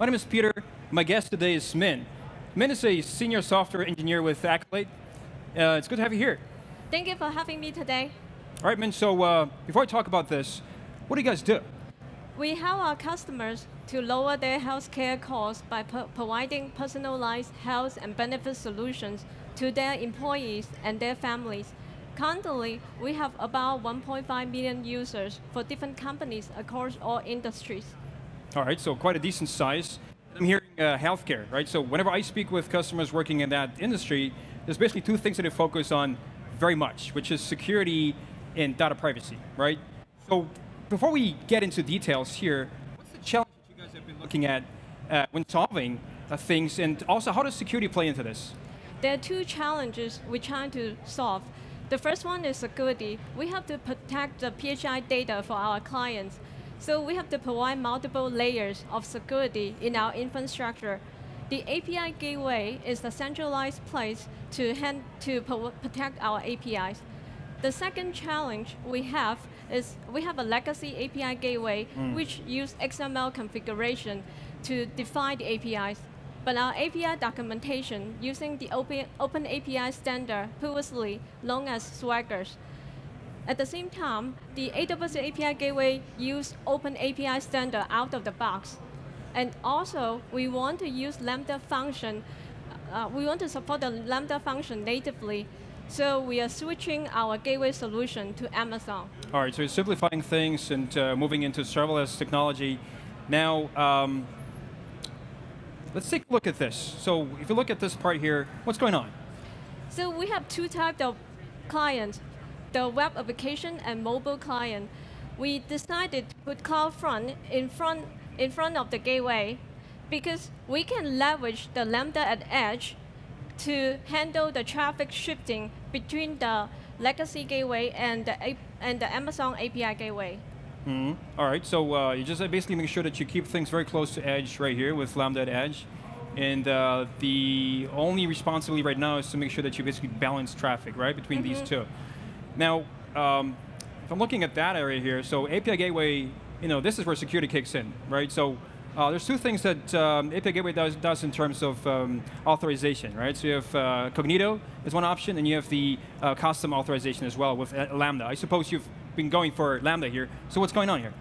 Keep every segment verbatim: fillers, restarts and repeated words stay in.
My name is Peter. My guest today is Min. Min is a senior software engineer with Accolade. Uh, it's good to have you here. Thank you for having me today. All right, Min, so uh, before I talk about this, what do you guys do? We help our customers to lower their healthcare costs by pro providing personalized health and benefit solutions to their employees and their families. Currently, we have about one point five million users for different companies across all industries. All right, so quite a decent size. I'm hearing uh, healthcare, right? So whenever I speak with customers working in that industry, there's basically two things that they focus on very much, which is security and data privacy, right? So before we get into details here, what's the challenge that you guys have been looking at uh, when solving uh, things, and also how does security play into this? There are two challenges we're trying to solve. The first one is security. We have to protect the P H I data for our clients. So we have to provide multiple layers of security in our infrastructure. The A P I Gateway is the centralized place to, hand, to protect our A P Is. The second challenge we have is we have a legacy A P I Gateway mm. which use X M L configuration to define the A P Is. But our A P I documentation using the open, open A P I standard previously known as Swagger. At the same time, the A W S A P I Gateway used Open A P I standard out of the box. And also, we want to use Lambda function. Uh, we want to support the Lambda function natively. So we are switching our gateway solution to Amazon. All right, so you're simplifying things and uh, moving into serverless technology. Now, um, let's take a look at this. So if you look at this part here, what's going on? So we have two types of clients, the web application and mobile client. We decided to put CloudFront in front, in front of the gateway because we can leverage the Lambda@Edge to handle the traffic shifting between the legacy gateway and the, A and the Amazon A P I Gateway. Mm-hmm. All right, so uh, you just basically make sure that you keep things very close to Edge right here with Lambda at Edge. And uh, the only responsibility right now is to make sure that you basically balance traffic, right, between mm-hmm. these two. Now, um, if I'm looking at that area here, so A P I Gateway, you know, this is where security kicks in, right? So uh, there's two things that um, A P I Gateway does, does in terms of um, authorization, right? So you have uh, Cognito is one option, and you have the uh, custom authorization as well with uh, Lambda. I suppose you've been going for Lambda here. So what's going on here?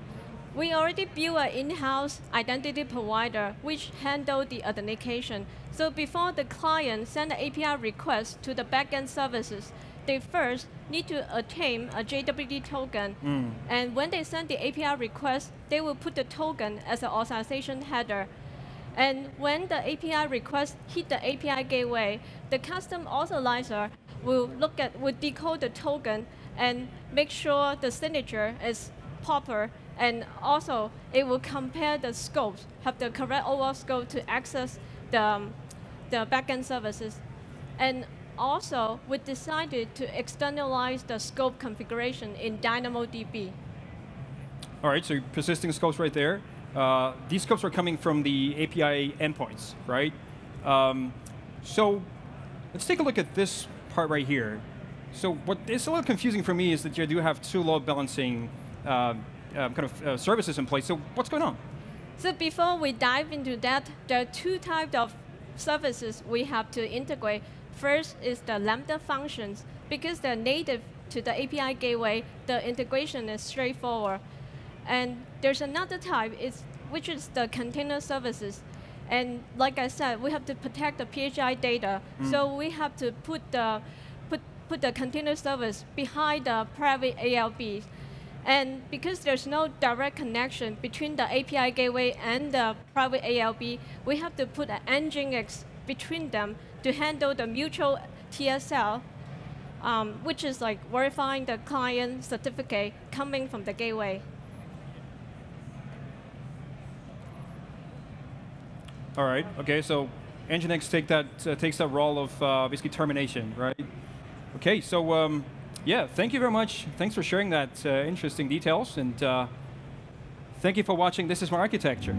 We already built an in-house identity provider which handles the authentication. So before the client sends the A P I request to the backend services, they first need to obtain a J W T token. Mm. And when they send the A P I request, they will put the token as an authorization header. And when the A P I request hit the A P I gateway, the custom authorizer will look at, will decode the token and make sure the signature is proper, and also it will compare the scopes, have the correct OAuth scope to access the, um, the backend services. And also, we decided to externalize the scope configuration in DynamoDB. All right, so you're persisting scopes right there. Uh, these scopes are coming from the A P I endpoints, right? Um, so let's take a look at this part right here. So what is a little confusing for me is that you do have two load balancing uh, uh, kind of uh, services in place. So what's going on? So before we dive into that, there are two types of services we have to integrate. First is the Lambda functions. Because they're native to the A P I gateway, the integration is straightforward. And there's another type, it's, which is the container services. And like I said, we have to protect the P H I data. Mm. So we have to put the put the container service behind the private A L Bs. And because there's no direct connection between the A P I gateway and the private A L B, we have to put an Nginx between them to handle the mutual T S L, um, which is like verifying the client certificate coming from the gateway. All right, okay, so Nginx take that, uh, takes that role of uh, basically termination, right? Okay, so um, yeah, thank you very much. Thanks for sharing that uh, interesting details, and uh, thank you for watching This Is My Architecture.